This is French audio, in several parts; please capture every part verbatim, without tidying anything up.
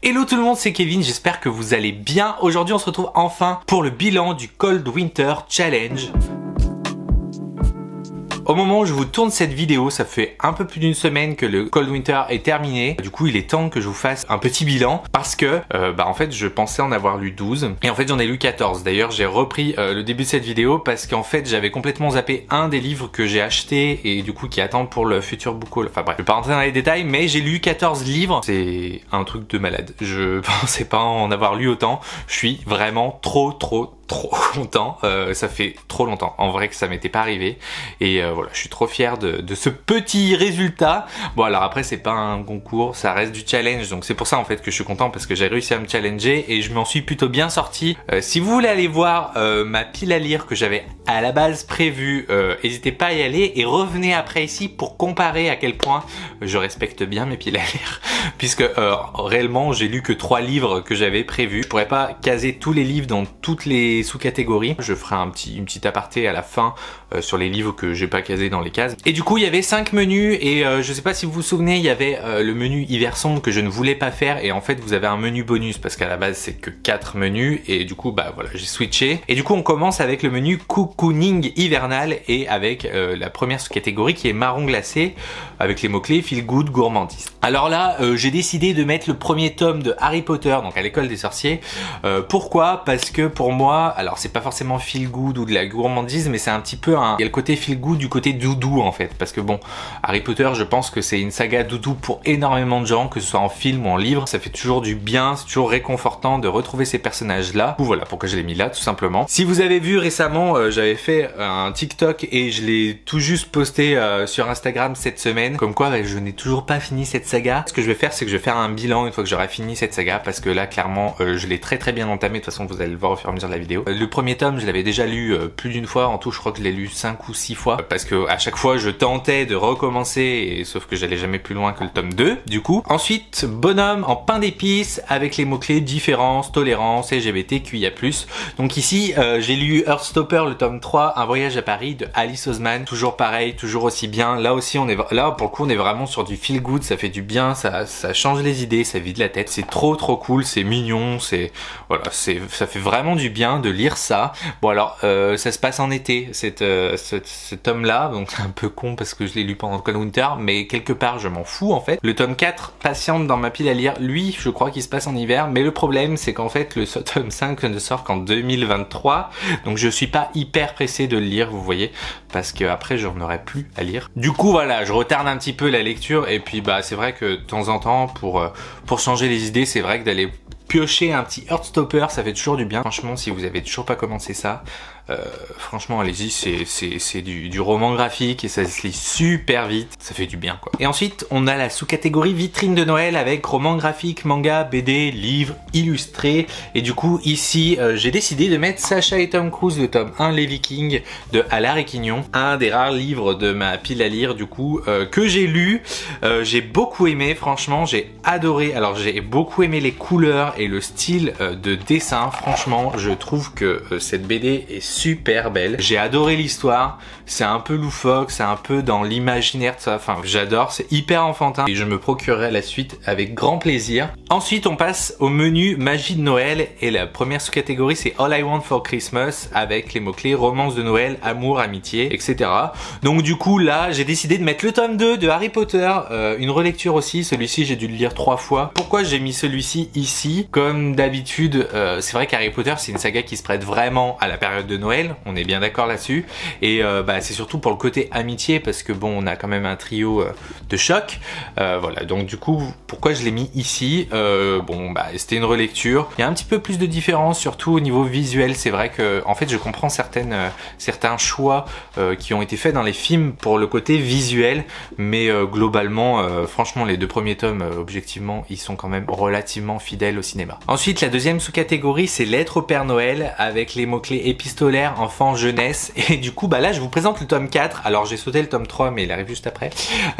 Hello tout le monde, c'est Kevin, j'espère que vous allez bien. Aujourd'hui on se retrouve enfin pour le bilan du Cold Winter Challenge. Au moment où je vous tourne cette vidéo, ça fait un peu plus d'une semaine que le Cold Winter est terminé. Du coup, il est temps que je vous fasse un petit bilan parce que, euh, bah en fait, je pensais en avoir lu douze et en fait, j'en ai lu quatorze. D'ailleurs, j'ai repris euh, le début de cette vidéo parce qu'en fait, j'avais complètement zappé un des livres que j'ai acheté et du coup, qui attend pour le futur book haul. Enfin bref, je vais pas rentrer dans les détails, mais j'ai lu quatorze livres. C'est un truc de malade. Je pensais pas en avoir lu autant. Je suis vraiment trop, trop, trop content, euh, ça fait trop longtemps en vrai que ça m'était pas arrivé et euh, voilà, je suis trop fier de, de ce petit résultat. Bon alors après c'est pas un concours, ça reste du challenge, donc c'est pour ça en fait que je suis content parce que j'ai réussi à me challenger et je m'en suis plutôt bien sorti. Euh, si vous voulez aller voir euh, ma pile à lire que j'avais à la base prévue, euh, n'hésitez pas à y aller et revenez après ici pour comparer à quel point je respecte bien mes piles à lire puisque euh, réellement j'ai lu que trois livres que j'avais prévus. Je pourrais pas caser tous les livres dans toutes les sous-catégories. Je ferai un petit, une petite aparté à la fin euh, sur les livres que j'ai pas casés dans les cases. Et du coup, il y avait cinq menus et euh, je sais pas si vous vous souvenez, il y avait euh, le menu hiver sombre que je ne voulais pas faire et en fait, vous avez un menu bonus parce qu'à la base, c'est que quatre menus et du coup, bah voilà, j'ai switché. Et du coup, on commence avec le menu cocooning hivernal et avec euh, la première sous-catégorie qui est marron glacé avec les mots-clés feel good, gourmandise. Alors là, euh, j'ai décidé de mettre le premier tome de Harry Potter, donc à l'école des sorciers. Euh, pourquoi? Parce que pour moi, alors c'est pas forcément feel good ou de la gourmandise, mais c'est un petit peu un... Il y a le côté feel good du côté doudou en fait, parce que bon, Harry Potter, je pense que c'est une saga doudou pour énormément de gens, que ce soit en film ou en livre, ça fait toujours du bien, c'est toujours réconfortant de retrouver ces personnages là. Ou voilà pourquoi je l'ai mis là tout simplement. Si vous avez vu récemment, euh, j'avais fait un TikTok et je l'ai tout juste posté euh, sur Instagram cette semaine, comme quoi bah, je n'ai toujours pas fini cette saga. Ce que je vais faire, c'est que je vais faire un bilan une fois que j'aurai fini cette saga, parce que là clairement euh, je l'ai très très bien entamé, de toute façon vous allez le voir au fur et à mesure de la vidéo. Le premier tome, je l'avais déjà lu euh, plus d'une fois, en tout je crois que je l'ai lu cinq ou six fois, parce que à chaque fois je tentais de recommencer, et, sauf que j'allais jamais plus loin que le tome deux du coup. Ensuite, bonhomme en pain d'épices avec les mots-clés différence, tolérance, L G B T Q I A plus. Donc ici, euh, j'ai lu Heartstopper, le tome trois, Un voyage à Paris de Alice Oseman, toujours pareil, toujours aussi bien. Là aussi, on est là pour le coup, on est vraiment sur du feel good, ça fait du bien, ça, ça change les idées, ça vide la tête, c'est trop trop cool, c'est mignon, c'est voilà, c'est ça fait vraiment du bien de de lire ça. Bon alors euh, ça se passe en été, cette, euh, cette, ce tome là, donc c'est un peu con parce que je l'ai lu pendant le Cold Winter, mais quelque part je m'en fous en fait. Le tome quatre patiente dans ma pile à lire, lui je crois qu'il se passe en hiver, mais le problème c'est qu'en fait le tome cinq ne sort qu'en deux mille vingt-trois, donc je suis pas hyper pressé de le lire, vous voyez, parce que après j'en aurais plus à lire. Du coup voilà, je retarde un petit peu la lecture et puis bah c'est vrai que de temps en temps pour, euh, pour changer les idées, c'est vrai que d'aller piocher un petit Heartstopper, ça fait toujours du bien. Franchement, si vous avez toujours pas commencé ça, euh, franchement, allez-y, c'est du, du roman graphique et ça se lit super vite. Ça fait du bien, quoi. Et ensuite, on a la sous-catégorie vitrine de Noël avec roman graphique, manga, B D, livre, illustré. Et du coup, ici, euh, j'ai décidé de mettre Sacha et Tomcruz, le tome un, Les Vikings de Alar et Quignon. Un des rares livres de ma pile à lire, du coup, euh, que j'ai lu. Euh, j'ai beaucoup aimé, franchement, j'ai adoré. Alors, j'ai beaucoup aimé les couleurs et le style de dessin, franchement je trouve que cette B D est super belle. J'ai adoré l'histoire, c'est un peu loufoque, c'est un peu dans l'imaginaire de ça, enfin j'adore, c'est hyper enfantin et je me procurerai la suite avec grand plaisir. Ensuite on passe au menu magie de Noël et la première sous-catégorie c'est All I Want for Christmas avec les mots-clés romance de Noël, amour, amitié, et cetera. Donc du coup là j'ai décidé de mettre le tome deux de Harry Potter, euh, une relecture aussi, celui-ci j'ai dû le lire trois fois. Pourquoi j'ai mis celui-ci ici? Comme d'habitude, euh, c'est vrai qu'Harry Potter c'est une saga qui se prête vraiment à la période de Noël, on est bien d'accord là-dessus, et euh, bah, c'est surtout pour le côté amitié parce que bon on a quand même un trio euh, de choc, euh, voilà, donc du coup pourquoi je l'ai mis ici, euh, bon bah c'était une relecture, il y a un petit peu plus de différence surtout au niveau visuel, c'est vrai que en fait je comprends certaines, euh, certains choix euh, qui ont été faits dans les films pour le côté visuel, mais euh, globalement euh, franchement les deux premiers tomes euh, objectivement ils sont quand même relativement fidèles au cinéma. Ensuite, la deuxième sous-catégorie, c'est Lettres au Père Noël avec les mots-clés épistolaires, enfants, jeunesse. Et du coup, bah là, je vous présente le tome quatre. Alors, j'ai sauté le tome trois, mais il arrive juste après.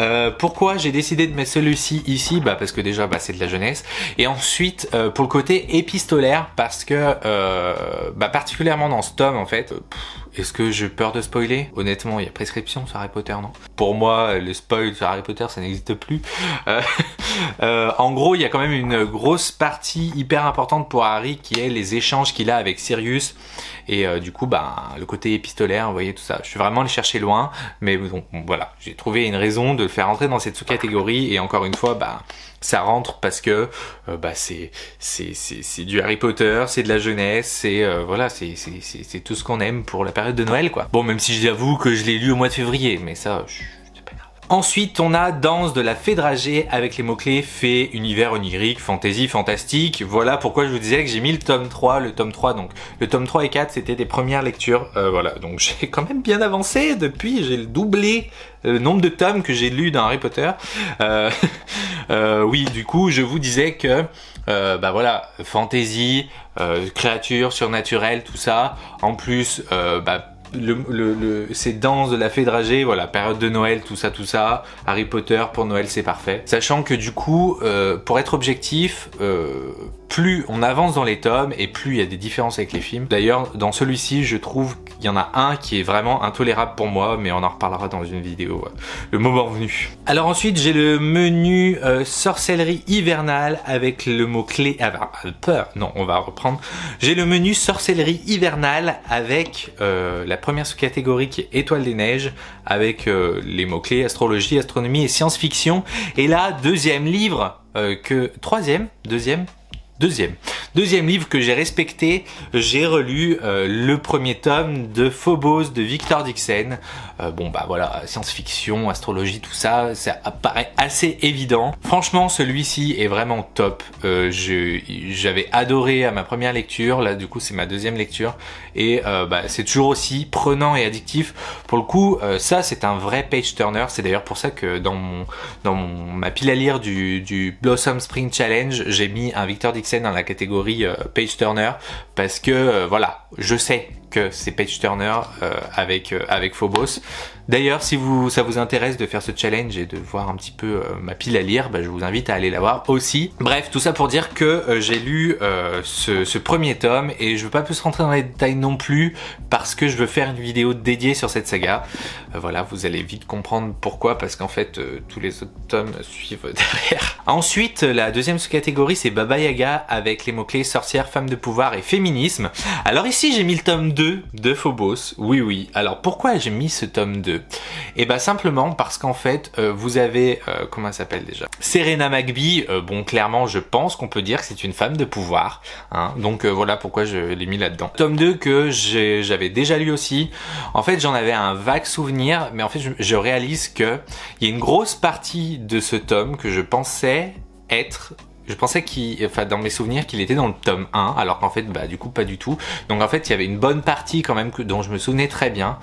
Euh, pourquoi j'ai décidé de mettre celui-ci ici? Bah, parce que déjà, bah, c'est de la jeunesse. Et ensuite, euh, pour le côté épistolaire, parce que, euh, bah, particulièrement dans ce tome, en fait, pff, Est-ce que j'ai peur de spoiler? Honnêtement, il y a prescription sur Harry Potter, non? Pour moi, le spoil sur Harry Potter, ça n'existe plus. Euh, euh, en gros, il y a quand même une grosse partie hyper importante pour Harry qui est les échanges qu'il a avec Sirius. Et euh, du coup, bah, le côté épistolaire, vous voyez tout ça. Je suis vraiment allé chercher loin, mais bon, voilà. J'ai trouvé une raison de le faire entrer dans cette sous-catégorie. Et encore une fois, bah, ça rentre parce que euh, bah, c'est du Harry Potter, c'est de la jeunesse, c'est euh, voilà, c'est tout ce qu'on aime pour la période de Noël, quoi. Bon, même si j'avoue que je l'ai lu au mois de février, mais ça, c'est pas grave. Ensuite, on a Danse de la Fée Dragée avec les mots-clés fée, univers onirique, fantasy, fantastique. Voilà pourquoi je vous disais que j'ai mis le tome trois, le tome trois, donc le tome trois et quatre, c'était des premières lectures. Euh, voilà, donc j'ai quand même bien avancé depuis, j'ai doublé le nombre de tomes que j'ai lus dans Harry Potter. Euh, euh, oui, du coup, je vous disais que Euh, bah voilà, fantasy, euh, créatures surnaturelles, tout ça. En plus, euh, bah, le, le, le, ces danses de la fée dragée, voilà, période de Noël, tout ça, tout ça. Harry Potter, pour Noël, c'est parfait. Sachant que du coup, euh, pour être objectif, euh, plus on avance dans les tomes et plus il y a des différences avec les films. D'ailleurs, dans celui-ci, je trouve qu'il y en a un qui est vraiment intolérable pour moi, mais on en reparlera dans une vidéo euh, le moment venu. Alors ensuite, j'ai le menu euh, sorcellerie hivernale avec le mot-clé... Ah ben, peur, non, on va reprendre. J'ai le menu sorcellerie hivernale avec euh, la première sous-catégorie qui est étoile des neiges, avec euh, les mots-clés astrologie, astronomie et science-fiction. Et là, deuxième livre euh, que... Troisième, deuxième... Deuxième. Deuxième livre que j'ai respecté, j'ai relu euh, le premier tome de Phobos de Victor Dixon. Euh, bon bah voilà, science-fiction, astrologie, tout ça, ça apparaît assez évident. Franchement, celui-ci est vraiment top. Euh, j'avais adoré à ma première lecture, là du coup c'est ma deuxième lecture. Et euh, bah, c'est toujours aussi prenant et addictif. Pour le coup, euh, ça c'est un vrai page-turner. C'est d'ailleurs pour ça que dans, mon, dans mon, ma pile à lire du, du Blossom Spring Challenge, j'ai mis un Victor Dixon dans la catégorie euh, page turner, parce que euh, voilà, je sais que c'est page turner euh, avec euh, avec Phobos. D'ailleurs, si vous ça vous intéresse de faire ce challenge et de voir un petit peu euh, ma pile à lire, bah, je vous invite à aller la voir aussi. Bref, tout ça pour dire que euh, j'ai lu euh, ce, ce premier tome et je veux pas plus rentrer dans les détails non plus parce que je veux faire une vidéo dédiée sur cette saga. Euh, voilà, vous allez vite comprendre pourquoi, parce qu'en fait euh, tous les autres tomes suivent derrière. Ensuite, la deuxième sous-catégorie, c'est Baba Yaga avec les mots-clés sorcière, femme de pouvoir et féminisme. Alors ici, j'ai mis le tome deux de Phobos. Oui, oui. Alors pourquoi j'ai mis ce tome deux? Et bah simplement parce qu'en fait euh, vous avez, euh, comment elle s'appelle déjà, Serena McBee, euh, bon clairement je pense qu'on peut dire que c'est une femme de pouvoir, hein. Donc euh, voilà pourquoi je l'ai mis là-dedans. Tome deux que j'avais déjà lu aussi, en fait j'en avais un vague souvenir, mais en fait je, je réalise que il y a une grosse partie de ce tome que je pensais être... Je pensais qu'il, enfin dans mes souvenirs, qu'il était dans le tome un, alors qu'en fait, bah du coup, pas du tout. Donc en fait, il y avait une bonne partie quand même que, dont je me souvenais très bien.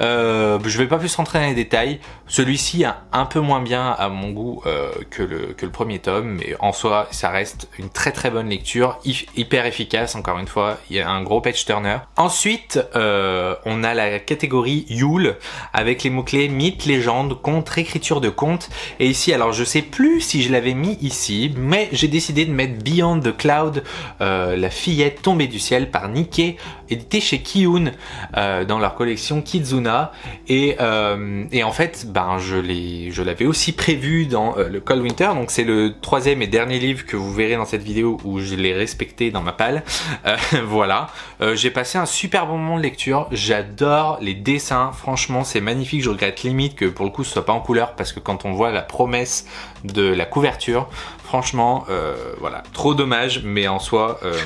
Euh, je vais pas plus rentrer dans les détails. Celui-ci a un peu moins bien à mon goût euh, que, le, que le premier tome, mais en soi, ça reste une très très bonne lecture, hyper efficace, encore une fois. Il y a un gros page turner. Ensuite, euh, on a la catégorie Yule, avec les mots-clés mythes, légendes, contes, écriture de contes. Et ici, alors je sais plus si je l'avais mis ici, mais j'ai décidé de mettre Beyond the Cloud, euh, La fillette tombée du ciel par Nikkei, édité chez Kiyun euh, dans leur collection Kizuna. Et, euh, et en fait, ben, je l'avais aussi prévu dans euh, le Cold Winter, donc c'est le troisième et dernier livre que vous verrez dans cette vidéo où je l'ai respecté dans ma palle. Euh, voilà, euh, j'ai passé un super bon moment de lecture, j'adore les dessins, franchement c'est magnifique, je regrette limite que pour le coup ce soit pas en couleur, parce que quand on voit la promesse de la couverture, franchement, euh, voilà, trop dommage, mais en soi, euh,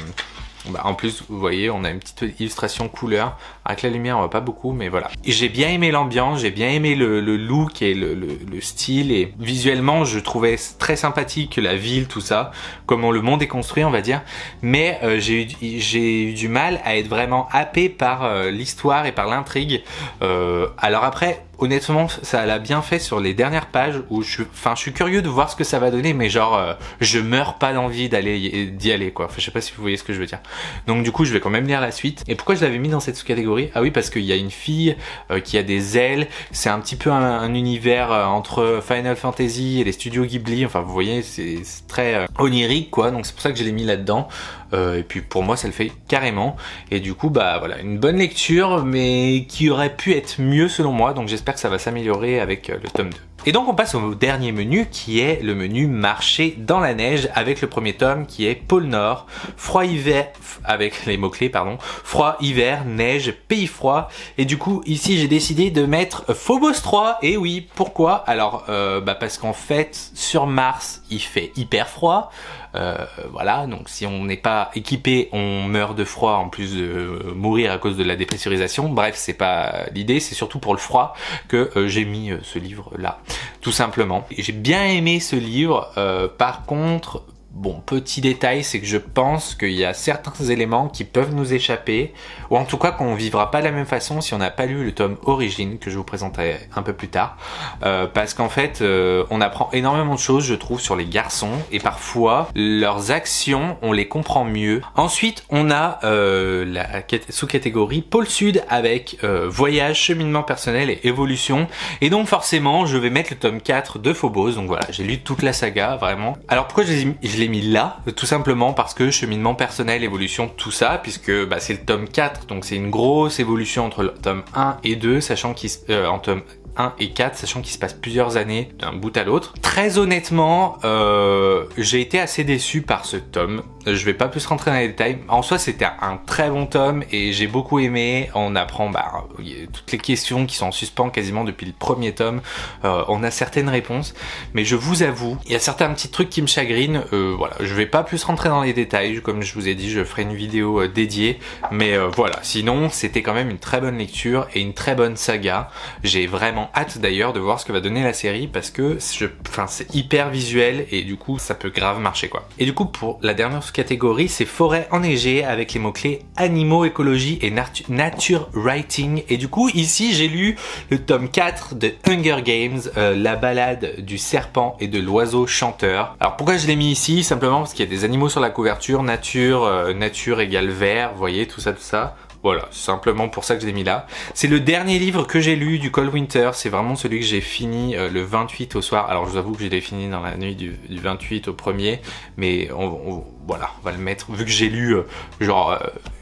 bah, en plus, vous voyez, on a une petite illustration couleur. Avec la lumière, on voit pas beaucoup, mais voilà. J'ai bien aimé l'ambiance, j'ai bien aimé le, le look et le, le, le style, et visuellement, je trouvais très sympathique la ville, tout ça, comment le monde est construit, on va dire. Mais euh, j'ai eu, j'ai eu du mal à être vraiment happé par euh, l'histoire et par l'intrigue. Euh, alors après, honnêtement, ça l'a bien fait sur les dernières pages où je, enfin, je suis curieux de voir ce que ça va donner, mais genre, euh, je meurs pas d'envie d'aller d'y aller, quoi. Enfin, je sais pas si vous voyez ce que je veux dire. Donc, du coup, je vais quand même lire la suite. Et pourquoi je l'avais mis dans cette sous-catégorie? Ah oui, parce qu'il y a une fille euh, qui a des ailes. C'est un petit peu un, un univers euh, entre Final Fantasy et les studios Ghibli. Enfin, vous voyez, c'est très euh, onirique, quoi. Donc, c'est pour ça que je l'ai mis là-dedans. Euh, et puis, pour moi, ça le fait carrément. Et du coup, bah voilà, une bonne lecture, mais qui aurait pu être mieux selon moi. Donc, j'espère que ça va s'améliorer avec le tome deux. Et donc on passe au dernier menu qui est le menu marcher dans la neige avec le premier tome qui est pôle nord, froid hiver, avec les mots clés pardon, froid hiver, neige, pays froid. Et du coup ici j'ai décidé de mettre Phobos trois, et oui, pourquoi? Alors euh, bah parce qu'en fait sur Mars il fait hyper froid. Euh, voilà, donc si on n'est pas équipé, on meurt de froid en plus de mourir à cause de la dépressurisation. Bref, c'est pas l'idée, c'est surtout pour le froid que euh, j'ai mis euh, ce livre là, tout simplement. J'ai bien aimé ce livre, euh, par contre, bon, petit détail, c'est que je pense qu'il y a certains éléments qui peuvent nous échapper, ou en tout cas qu'on ne vivra pas de la même façon si on n'a pas lu le tome Origine, que je vous présenterai un peu plus tard, euh, parce qu'en fait, euh, on apprend énormément de choses, je trouve, sur les garçons, et parfois, leurs actions, on les comprend mieux. Ensuite, on a euh, la sous-catégorie Pôle Sud, avec euh, voyage, cheminement personnel et évolution, et donc forcément, je vais mettre le tome quatre de Phobos, donc voilà, j'ai lu toute la saga, vraiment. Alors, pourquoi je les ai mis là? Tout simplement parce que cheminement personnel, évolution, tout ça, puisque bah, c'est le tome quatre, donc c'est une grosse évolution entre le tome un et deux, sachant qu'il euh, en tome un et quatre, sachant qu'il se passe plusieurs années d'un bout à l'autre. Très honnêtement, euh, j'ai été assez déçu par ce tome. Je vais pas plus rentrer dans les détails. En soi, c'était un très bon tome et j'ai beaucoup aimé. On apprend bah, toutes les questions qui sont en suspens quasiment depuis le premier tome. Euh, on a certaines réponses, mais je vous avoue, il y a certains petits trucs qui me chagrinent. Euh, voilà, je vais pas plus rentrer dans les détails. Comme je vous ai dit, je ferai une vidéo euh, dédiée. Mais euh, voilà, sinon, c'était quand même une très bonne lecture et une très bonne saga. J'ai vraiment hâte d'ailleurs de voir ce que va donner la série parce que je, enfin, c'est hyper visuel et du coup ça peut grave marcher quoi. Et du coup pour la dernière sous-catégorie c'est forêt enneigée avec les mots-clés animaux, écologie et natu nature writing. Et du coup ici j'ai lu le tome quatre de Hunger Games, euh, La balade du serpent et de l'oiseau chanteur. Alors pourquoi je l'ai mis ici? Simplement parce qu'il y a des animaux sur la couverture, nature, euh, nature égale vert, vous voyez tout ça tout ça. Voilà, c'est simplement pour ça que je l'ai mis là. C'est le dernier livre que j'ai lu du Cold Winter. C'est vraiment celui que j'ai fini euh, le vingt-huit au soir. Alors, je vous avoue que je l'ai fini dans la nuit du, du vingt-huit au premier. Mais on, on, voilà, on va le mettre. Vu que j'ai lu, euh, genre, euh,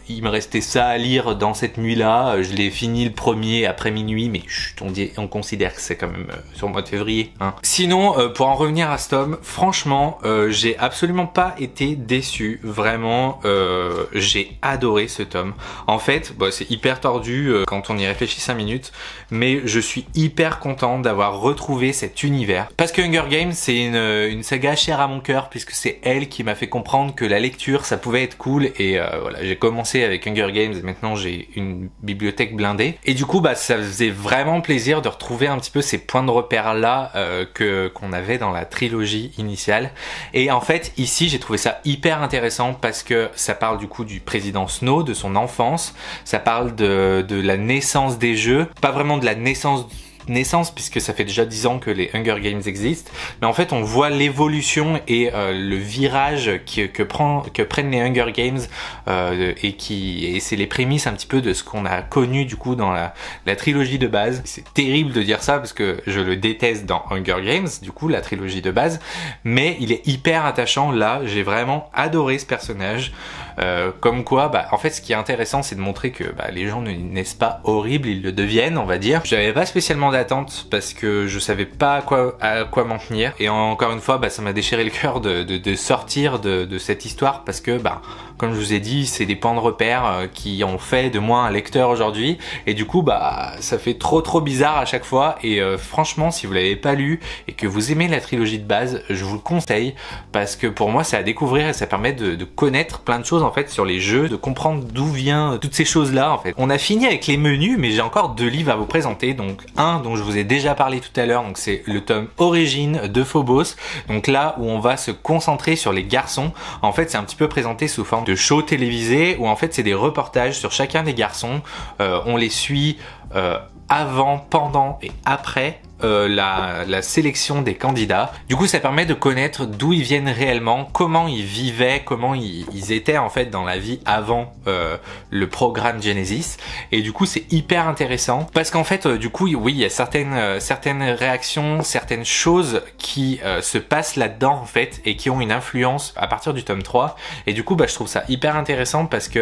il me restait ça à lire dans cette nuit-là. Euh, je l'ai fini le premier après minuit. Mais chut, on, dit, on considère que c'est quand même euh, sur le mois de février. Hein. Sinon, euh, pour en revenir à ce tome, franchement, euh, j'ai absolument pas été déçu. Vraiment, euh, j'ai adoré ce tome. En fait, Bon, c'est hyper tordu euh, quand on y réfléchit cinq minutes, mais je suis hyper content d'avoir retrouvé cet univers parce que Hunger Games c'est une, une saga chère à mon cœur puisque c'est elle qui m'a fait comprendre que la lecture ça pouvait être cool et euh, voilà, j'ai commencé avec Hunger Games et maintenant j'ai une bibliothèque blindée et du coup bah ça faisait vraiment plaisir de retrouver un petit peu ces points de repère là euh, que qu'on avait dans la trilogie initiale. Et en fait ici j'ai trouvé ça hyper intéressant parce que ça parle du coup du président Snow, de son enfance. Ça parle de, de la naissance des jeux, pas vraiment de la naissance naissance puisque ça fait déjà dix ans que les Hunger Games existent, mais en fait on voit l'évolution et euh, le virage qui, que, prend, que prennent les Hunger Games euh, et qui et c'est les prémices un petit peu de ce qu'on a connu du coup dans la, la trilogie de base. C'est terrible de dire ça parce que je le déteste dans Hunger Games, du coup la trilogie de base, mais il est hyper attachant là, j'ai vraiment adoré ce personnage. Euh, comme quoi, bah, en fait ce qui est intéressant c'est de montrer que bah, les gens ne naissent pas horribles, ils le deviennent on va dire. J'avais pas spécialement d'attente parce que je savais pas à quoi, à quoi m'en tenir et encore une fois bah, ça m'a déchiré le cœur de, de, de sortir de, de cette histoire parce que bah, comme je vous ai dit c'est des points de repère qui ont fait de moi un lecteur aujourd'hui et du coup bah ça fait trop trop bizarre à chaque fois et euh, franchement si vous l'avez pas lu et que vous aimez la trilogie de base je vous le conseille parce que pour moi c'est à découvrir et ça permet de, de connaître plein de choses en fait sur les jeux, de comprendre d'où vient toutes ces choses là en fait. On a fini avec les menus mais j'ai encore deux livres à vous présenter, donc un dont je vous ai déjà parlé tout à l'heure, donc c'est le tome Origine de Phobos, donc là où on va se concentrer sur les garçons. En fait c'est un petit peu présenté sous forme de show télévisé où en fait c'est des reportages sur chacun des garçons, euh, on les suit euh, avant, pendant et après euh, la, la sélection des candidats. Du coup, ça permet de connaître d'où ils viennent réellement, comment ils vivaient, comment ils, ils étaient en fait dans la vie avant euh, le programme Genesis. Et du coup, c'est hyper intéressant parce qu'en fait, euh, du coup, oui, il y a certaines, euh, certaines réactions, certaines choses qui euh, se passent là-dedans en fait et qui ont une influence à partir du tome trois. Et du coup, bah, je trouve ça hyper intéressant parce que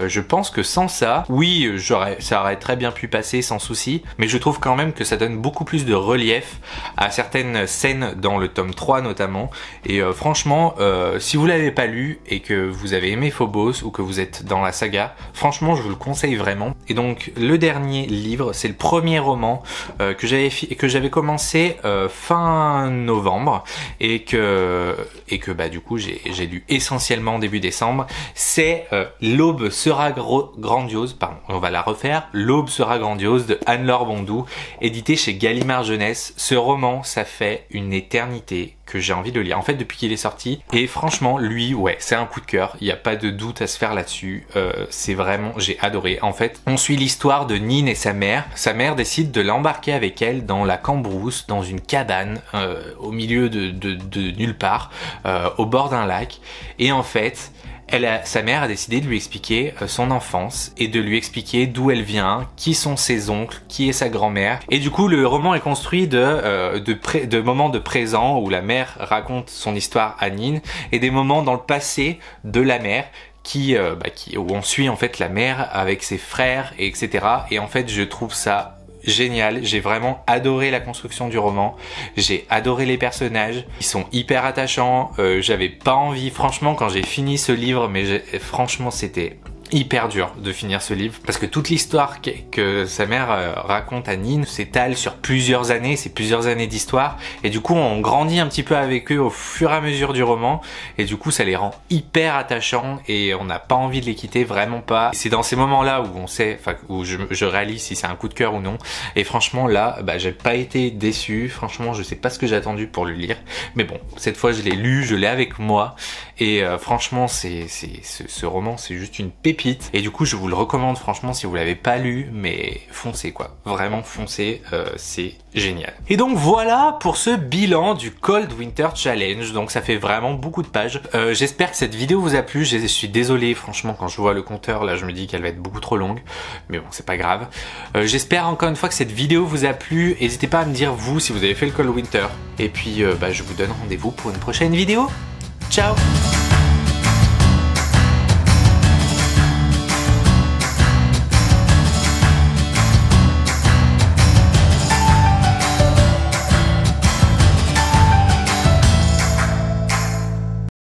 euh, je pense que sans ça, oui, j'aurais, ça aurait très bien pu passer sans souci, mais je trouve quand même que ça donne beaucoup plus de relief à certaines scènes dans le tome trois notamment. Et euh, franchement, euh, si vous l'avez pas lu et que vous avez aimé Phobos ou que vous êtes dans la saga, franchement, je vous le conseille vraiment. Et donc, le dernier livre, c'est le premier roman euh, que j'avais que j'avais commencé euh, fin novembre et que et que bah du coup j'ai j'ai lu essentiellement début décembre. C'est euh, L'aube sera grandiose. Pardon, on va la refaire. L'aube sera grandiose de Anne-Laure Bondoux, édité chez Gallimard jeunesse. Ce roman, ça fait une éternité que j'ai envie de lire en fait depuis qu'il est sorti, et franchement lui, ouais, c'est un coup de cœur, il n'y a pas de doute à se faire là-dessus. Euh, c'est vraiment, j'ai adoré en fait. On suit l'histoire de Nin et sa mère. Sa mère décide de l'embarquer avec elle dans la cambrousse, dans une cabane euh, au milieu de, de, de nulle part, euh, au bord d'un lac, et en fait Elle a, sa mère a décidé de lui expliquer son enfance et de lui expliquer d'où elle vient, qui sont ses oncles, qui est sa grand-mère. Et du coup, le roman est construit de, euh, de, pré, de moments de présent où la mère raconte son histoire à Nin et des moments dans le passé de la mère qui, euh, bah, qui, où on suit en fait la mère avec ses frères, et etc. Et en fait, je trouve ça génial, j'ai vraiment adoré la construction du roman, j'ai adoré les personnages, ils sont hyper attachants, euh, j'avais pas envie, franchement quand j'ai fini ce livre, mais franchement c'était hyper dur de finir ce livre parce que toute l'histoire que, que sa mère euh, raconte à Nin s'étale sur plusieurs années, c'est plusieurs années d'histoire, et du coup on grandit un petit peu avec eux au fur et à mesure du roman, et du coup ça les rend hyper attachants et on n'a pas envie de les quitter, vraiment pas. C'est dans ces moments là où on sait, enfin où je, je réalise si c'est un coup de cœur ou non, et franchement là bah, j'ai pas été déçu, franchement je sais pas ce que j'ai attendu pour le lire, mais bon cette fois je l'ai lu, je l'ai avec moi, et euh, franchement c'est ce roman, c'est juste une pépite. Et du coup je vous le recommande franchement si vous l'avez pas lu, mais foncez quoi, vraiment foncez, euh, c'est génial. Et donc voilà pour ce bilan du Cold Winter Challenge, donc ça fait vraiment beaucoup de pages. Euh, j'espère que cette vidéo vous a plu, je suis désolé franchement quand je vois le compteur là je me dis qu'elle va être beaucoup trop longue, mais bon c'est pas grave. Euh, j'espère encore une fois que cette vidéo vous a plu, n'hésitez pas à me dire vous si vous avez fait le Cold Winter, et puis euh, bah, je vous donne rendez-vous pour une prochaine vidéo, ciao.